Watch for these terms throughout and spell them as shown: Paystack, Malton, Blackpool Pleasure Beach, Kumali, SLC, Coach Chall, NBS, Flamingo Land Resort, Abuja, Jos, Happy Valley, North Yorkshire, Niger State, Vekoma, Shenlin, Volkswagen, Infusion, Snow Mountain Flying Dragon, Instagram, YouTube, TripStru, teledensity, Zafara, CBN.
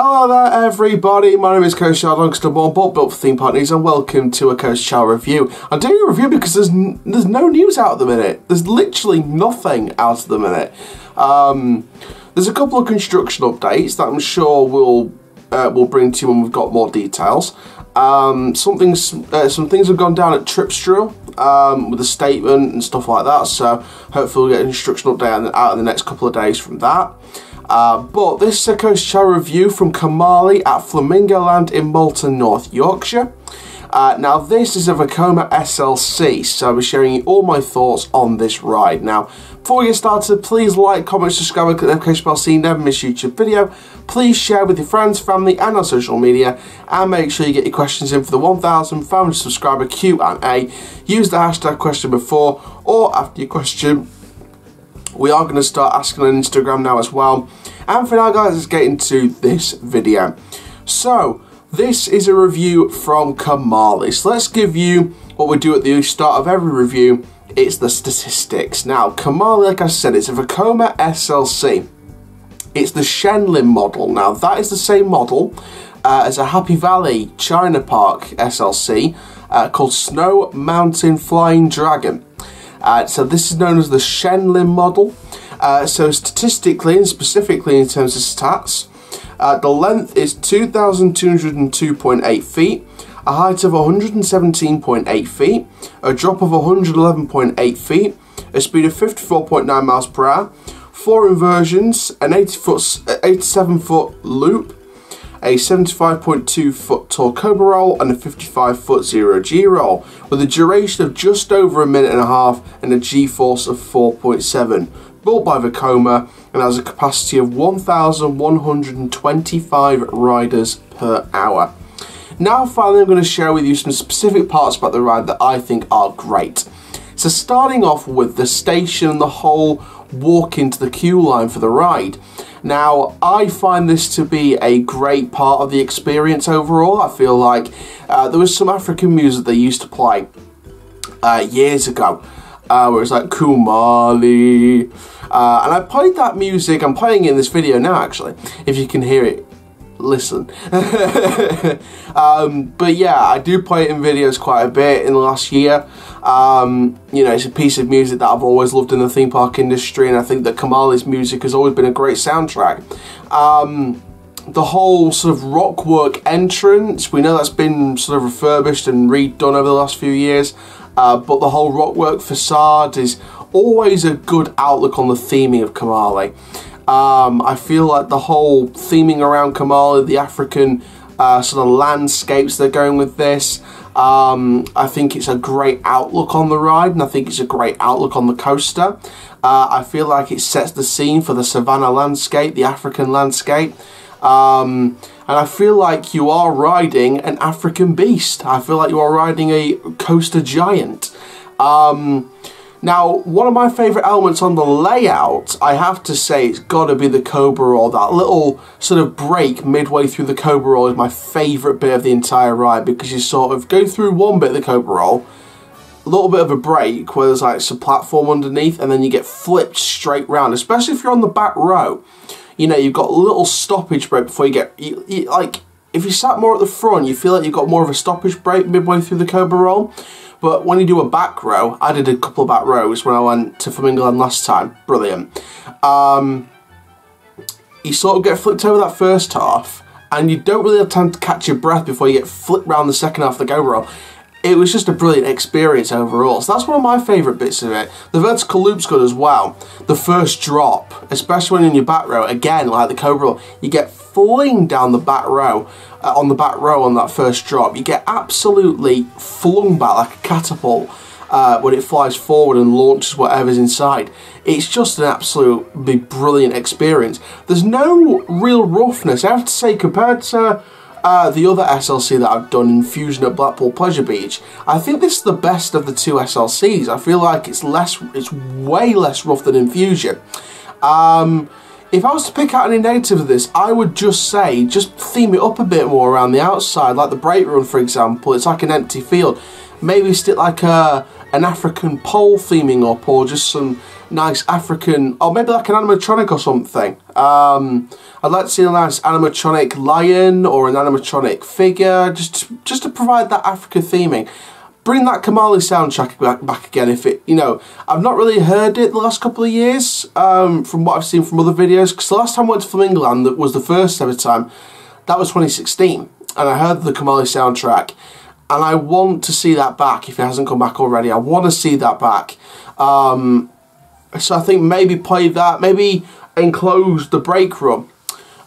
Hello there everybody, my name is Coach Chall, I'm Stoneboard, board built for theme park news, and welcome to a Coach Chall review. I'm doing a review because there's no news out at the minute. There's literally nothing out at the minute. There's a couple of construction updates that I'm sure we'll bring to you when we've got more details. Some things have gone down at TripStru with a statement and stuff like that, so hopefully we'll get an construction update out in the next couple of days from that. But this is a Coach Chall review from Kumali at Flamingo Land in Malton, North Yorkshire. Now this is a Vekoma SLC, so I'll be sharing you all my thoughts on this ride. Now, before we get started, please like, comment, subscribe, and click the notification bell so you never miss a YouTube video. Please share with your friends, family, and on social media, and make sure you get your questions in for the 1,000 family subscriber Q&A. Use the hashtag question before or after your question. We are going to start asking on Instagram now as well. And for now guys, let's get into this video. So, this is a review from Kumali. So let's give you what we do at the start of every review. It's the statistics. Now, Kumali, like I said, it's a Vekoma SLC. It's the Shenlin model. Now, that is the same model as a Happy Valley China Park SLC called Snow Mountain Flying Dragon. So this is known as the Shenlin model. So statistically and specifically in terms of stats, the length is 2,202.8 feet, a height of 117.8 feet, a drop of 111.8 feet, a speed of 54.9 miles per hour, 4 inversions, an 87-foot loop, a 75.2-foot tall cobra roll, and a 55-foot 0G roll, with a duration of just over a minute and a half and a G-force of 4.7. Built by Vekoma and has a capacity of 1,125 riders per hour. Now finally I'm going to share with you some specific parts about the ride that I think are great. So starting off with the station and the whole walk into the queue line for the ride. Now, I find this to be a great part of the experience overall. I feel like there was some African music they used to play years ago, where it's like Kumali, and I played that music. I'm playing it in this video now, actually, if you can hear it. Listen. But yeah, I do play it in videos quite a bit in the last year. You know, it's a piece of music that I've always loved in the theme park industry, and I think that Kumali's music has always been a great soundtrack. The whole sort of rockwork entrance, we know that's been sort of refurbished and redone over the last few years, but the whole rockwork facade is always a good outlook on the theming of Kumali. I feel like the whole theming around Kumali, the African sort of landscapes they're going with this, I think it's a great outlook on the ride, and I think it's a great outlook on the coaster. I feel like it sets the scene for the savannah landscape, the African landscape, and I feel like you are riding an African beast. I feel like you are riding a coaster giant. Now, one of my favourite elements on the layout, I have to say, it's got to be the cobra roll. That little sort of break midway through the cobra roll is my favourite bit of the entire ride, because you sort of go through one bit of the cobra roll, a little bit of a break where there's like some platform underneath, and then you get flipped straight round, especially if you're on the back row. You know, you've got a little stoppage break before you get... like, if you sat more at the front, you feel like you've got more of a stoppage break midway through the cobra roll. But when you do a back row, I did a couple of back rows when I went to Flamingo Land last time. Brilliant. You sort of get flipped over that first half, and you don't really have time to catch your breath before you get flipped round the second half of the go roll. It was just a brilliant experience overall. So that's one of my favourite bits of it. The vertical loop's good as well. The first drop, especially when in your back row, again, like the cobra roll, you get flung down the back row. On the back row on that first drop, you get absolutely flung back like a catapult when it flies forward and launches whatever's inside. It's just an absolutely brilliant experience. There's no real roughness, I have to say, compared to the other SLC that I've done, Infusion at Blackpool Pleasure Beach. I think this is the best of the two SLCs. I feel like it's way less rough than Infusion. If I was to pick out any negatives of this, I would just say, just theme it up a bit more around the outside, like the break run, for example. It's like an empty field. maybe stick like an African pole theming up, or just some nice African, or maybe like an animatronic or something. I'd like to see a nice animatronic lion or an animatronic figure, just to provide that Africa theming. Bring that Kumali soundtrack back again if it, you know, I've not really heard it the last couple of years from what I've seen from other videos, because the last time I went to Flamingo Land, that was the first ever time, that was 2016, and I heard the Kumali soundtrack, and I want to see that back if it hasn't come back already. I want to see that back. So I think maybe play that, maybe enclose the break room.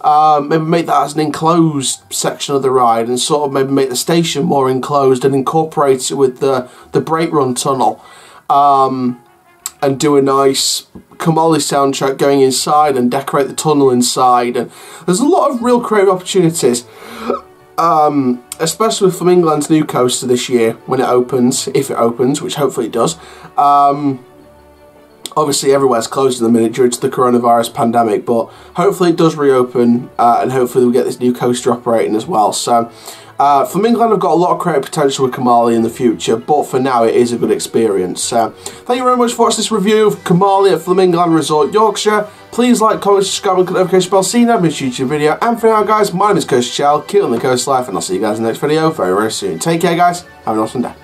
Maybe make that as an enclosed section of the ride, and sort of maybe make the station more enclosed and incorporate it with the brake run tunnel, and do a nice Kumali soundtrack going inside and decorate the tunnel inside. And there's a lot of real creative opportunities, especially with Flamingo Land's new coaster this year when it opens, if it opens, which hopefully it does. Obviously everywhere's closed at the minute due to the coronavirus pandemic, but hopefully it does reopen, and hopefully we'll get this new coaster operating as well. So Flamingo Land have got a lot of creative potential with Kumali in the future, but for now it is a good experience. So thank you very much for watching this review of Kumali at Flamingo Land Resort, Yorkshire. Please like, comment, subscribe, and click the notification bell so you never miss a YouTube video. And for now guys, my name is Coast Chall, keep on the coast life, and I'll see you guys in the next video very, very soon. Take care guys, have an awesome day.